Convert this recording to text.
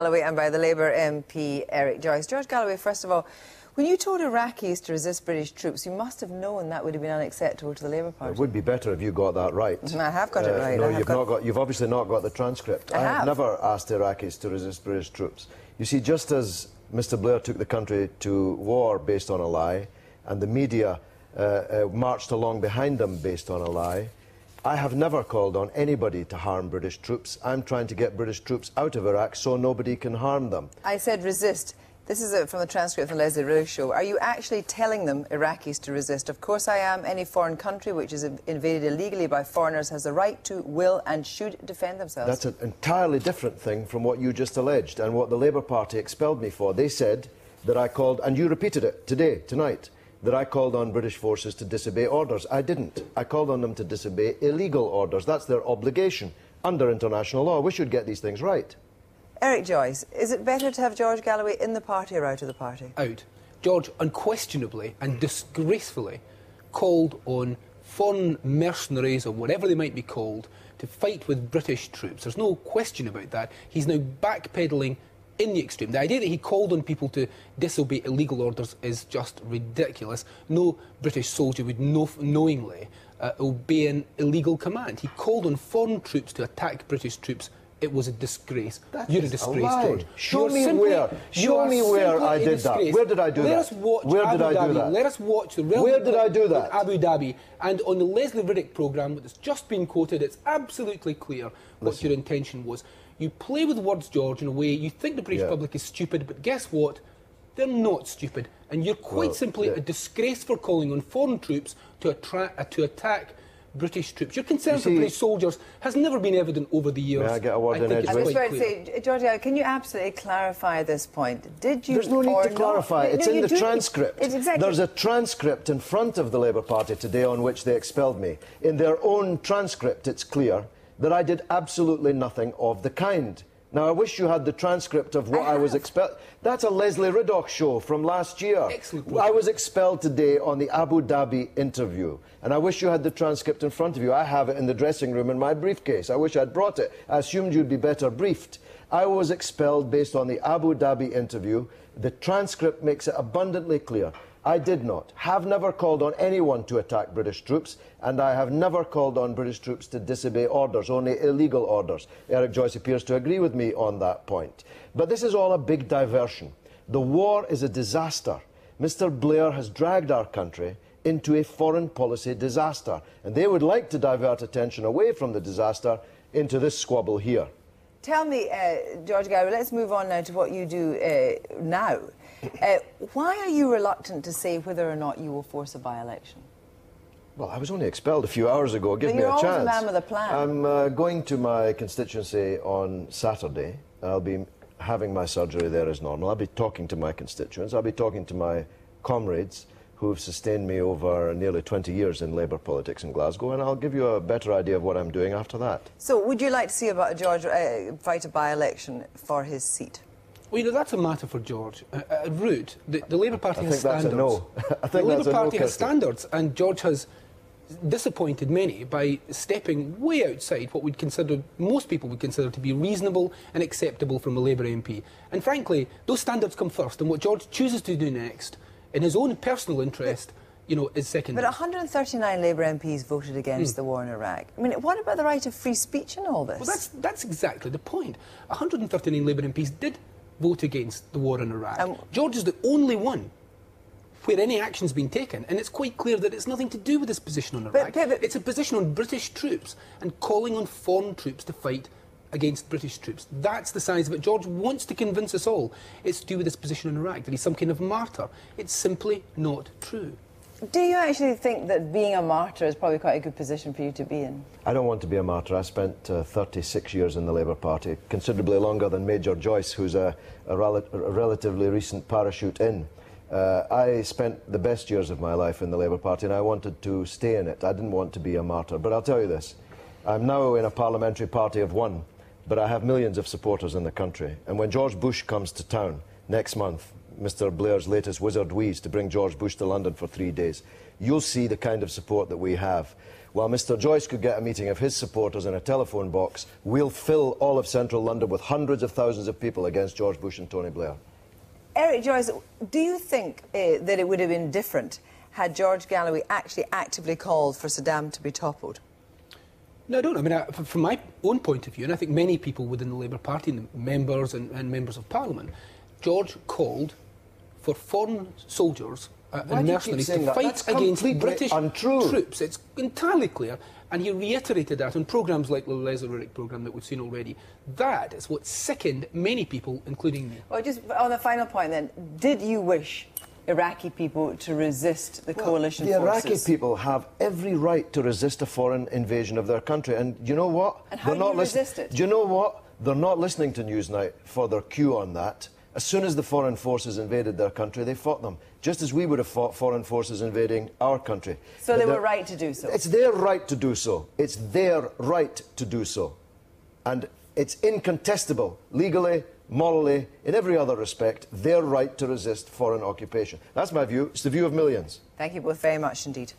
Galloway and by the Labour MP Eric Joyce. George Galloway, first of all, when you told Iraqis to resist British troops, you must have known that would have been unacceptable to the Labour Party. It would be better if you got that right. And I have got it right. No, you've obviously not got the transcript. I have never asked Iraqis to resist British troops. You see, just as Mr Blair took the country to war based on a lie, and the media marched along behind them based on a lie, I have never called on anybody to harm British troops. I'm trying to get British troops out of Iraq so nobody can harm them. I said resist. This is from the transcript from the Lesley Riddoch show. Are you actually telling them, Iraqis, to resist? Of course I am. Any foreign country which is invaded illegally by foreigners has the right to, will and should defend themselves. That's an entirely different thing from what you just alleged and what the Labour Party expelled me for. They said that I called, and you repeated it today, tonight, that I called on British forces to disobey orders. I didn't. I called on them to disobey illegal orders. That's their obligation under international law. We should get these things right. Eric Joyce, is it better to have George Galloway in the party or out of the party? Out. George unquestionably and disgracefully called on foreign mercenaries, or whatever they might be called, to fight with British troops. There's no question about that. He's now backpedalling in the extreme. The idea that he called on people to disobey illegal orders is just ridiculous. No British soldier would knowingly obey an illegal command. He called on foreign troops to attack British troops. It was a disgrace. You're a disgrace, George. Show me where I did that. Where did I do that? Let us watch Abu Dhabi. Let us watch the relevant clip. Where did I do that? Abu Dhabi. And on the Lesley Riddoch programme that's just been quoted, it's absolutely clear what your intention was. You play with words, George, in a way. You think the British public is stupid, but guess what? They're not stupid. And you're quite simply a disgrace for calling on foreign troops to attack British troops. Your concern for British soldiers has never been evident over the years. May I get a word in edgewise? I was going to say, Georgia, can you absolutely clarify this point? Did you? There's no need to clarify. It's in the transcript. Exactly. There's a transcript in front of the Labour Party today on which they expelled me. In their own transcript, it's clear that I did absolutely nothing of the kind. Now, I wish you had the transcript of what I was expelled. That's a Lesley Riddoch show from last year. Excellent. I was expelled today on the Abu Dhabi interview. And I wish you had the transcript in front of you. I have it in the dressing room in my briefcase. I wish I'd brought it. I assumed you'd be better briefed. I was expelled based on the Abu Dhabi interview. The transcript makes it abundantly clear. I did not, have never called on anyone to attack British troops, and I have never called on British troops to disobey orders, only illegal orders. Eric Joyce appears to agree with me on that point. But this is all a big diversion. The war is a disaster. Mr Blair has dragged our country into a foreign policy disaster, and they would like to divert attention away from the disaster into this squabble here. Tell me, George Galloway, let's move on now to what you do now. Why are you reluctant to say whether or not you will force a by-election? Well, I was only expelled a few hours ago. Give me a chance. You're always a man with a plan. I'm going to my constituency on Saturday. I'll be having my surgery there as normal. I'll be talking to my constituents. I'll be talking to my comrades who have sustained me over nearly 20 years in Labour politics in Glasgow, and I'll give you a better idea of what I'm doing after that. So would you like to see about George fight a by-election for his seat? Well, you know, that's a matter for George. At root, the Labour Party has standards. That's a no. I think the Labour Party has standards, and George has disappointed many by stepping way outside what we'd consider, most people would consider to be reasonable and acceptable from a Labour MP. And frankly, those standards come first, and what George chooses to do next, in his own personal interest, you know, is secondary. But 139 Labour MPs voted against the war in Iraq. I mean, what about the right of free speech in all this? Well, that's exactly the point. 139 Labour MPs did vote against the war in Iraq. George is the only one where any action's been taken, and it's quite clear that it's nothing to do with his position on Iraq. But it's a position on British troops and calling on foreign troops to fight against British troops. That's the size of it. George wants to convince us all it's to do with his position in Iraq, that he's some kind of martyr. It's simply not true. Do you actually think that being a martyr is probably quite a good position for you to be in? I don't want to be a martyr. I spent 36 years in the Labour Party, considerably longer than Major Joyce, who's a relatively recent parachute in. I spent the best years of my life in the Labour Party, and I wanted to stay in it. I didn't want to be a martyr. But I'll tell you this, I'm now in a parliamentary party of one, but I have millions of supporters in the country. And when George Bush comes to town next month, Mr Blair's latest wizard wheeze to bring George Bush to London for 3 days, you'll see the kind of support that we have. while Mr Joyce could get a meeting of his supporters in a telephone box, we'll fill all of central London with hundreds of thousands of people against George Bush and Tony Blair. Eric Joyce, do you think that it would have been different had George Galloway actually actively called for Saddam to be toppled? No, I don't. I mean, from my own point of view, and I think many people within the Labour Party, and members and members of Parliament, George called for foreign soldiers and mercenaries to fight against British troops. It's entirely clear. And he reiterated that on programmes like the Lesley Riddoch programme that we've seen already. That is what sickened many people, including me. Well, just on the final point then, did you wish Iraqi people to resist the coalition forces? The Iraqi people have every right to resist a foreign invasion of their country. And you know what? And how do you resist it? Do you know what? They're not listening to Newsnight for their cue on that. As soon as the foreign forces invaded their country, they fought them, just as we would have fought foreign forces invading our country. So they were right to do so? It's their right to do so. It's their right to do so. And it's incontestable, legally, morally, in every other respect, their right to resist foreign occupation. That's my view. It's the view of millions. Thank you both very much indeed.